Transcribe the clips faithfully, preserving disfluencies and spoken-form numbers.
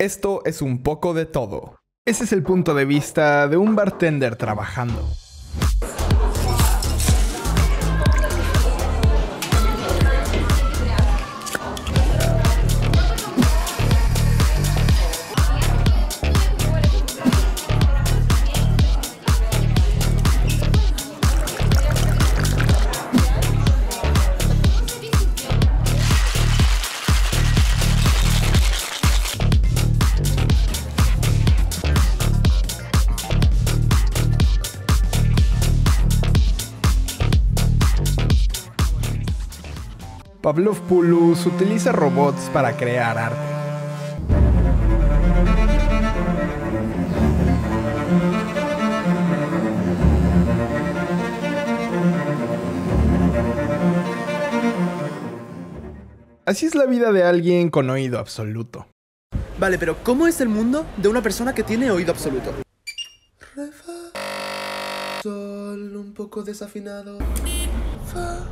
Esto es un poco de todo. Ese es el punto de vista de un bartender trabajando. Pavlovpulus utiliza robots para crear arte. Así es la vida de alguien con oído absoluto. Vale, pero ¿cómo es el mundo de una persona que tiene oído absoluto? Refa. Sol un poco desafinado. Fa.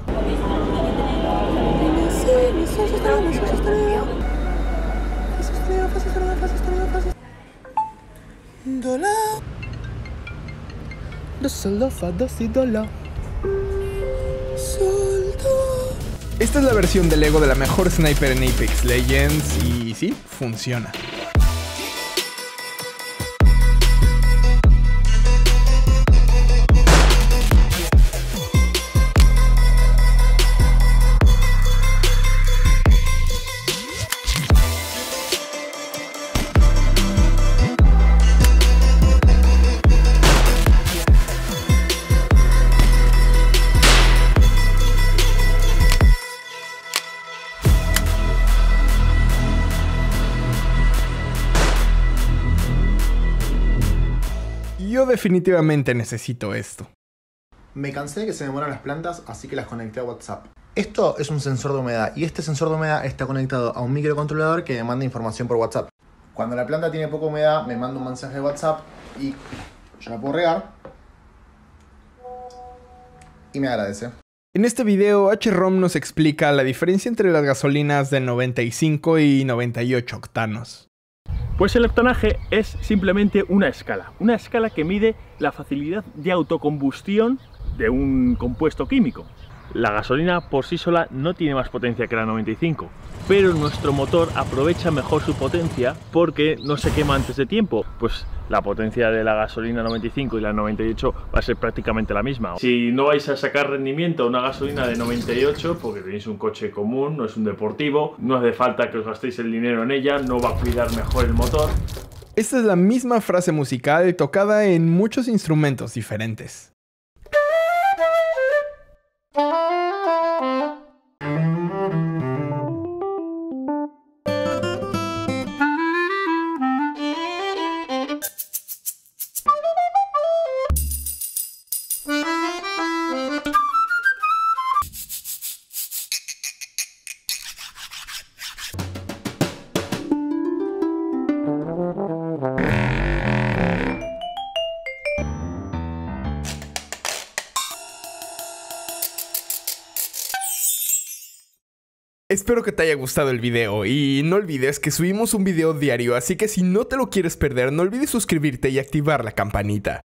Esta es la versión del ego de la mejor sniper en Apex Legends y sí, funciona. Yo definitivamente necesito esto. Me cansé de que se me mueran las plantas, así que las conecté a WhatsApp. Esto es un sensor de humedad, y este sensor de humedad está conectado a un microcontrolador que me manda información por WhatsApp. Cuando la planta tiene poca humedad, me manda un mensaje de WhatsApp y yo la puedo regar. Y me agradece. En este video, H ROM nos explica la diferencia entre las gasolinas de noventa y cinco y noventa y ocho octanos. Pues el octanaje es simplemente una escala, una escala que mide la facilidad de autocombustión de un compuesto químico. La gasolina por sí sola no tiene más potencia que la noventa y cinco, pero nuestro motor aprovecha mejor su potencia porque no se quema antes de tiempo. Pues la potencia de la gasolina noventa y cinco y la noventa y ocho va a ser prácticamente la misma. Si no vais a sacar rendimiento a una gasolina de noventa y ocho porque tenéis un coche común, no es un deportivo, no hace falta que os gastéis el dinero en ella, no va a cuidar mejor el motor. Esta es la misma frase musical tocada en muchos instrumentos diferentes. Espero que te haya gustado el video y no olvides que subimos un video diario, así que si no te lo quieres perder, no olvides suscribirte y activar la campanita.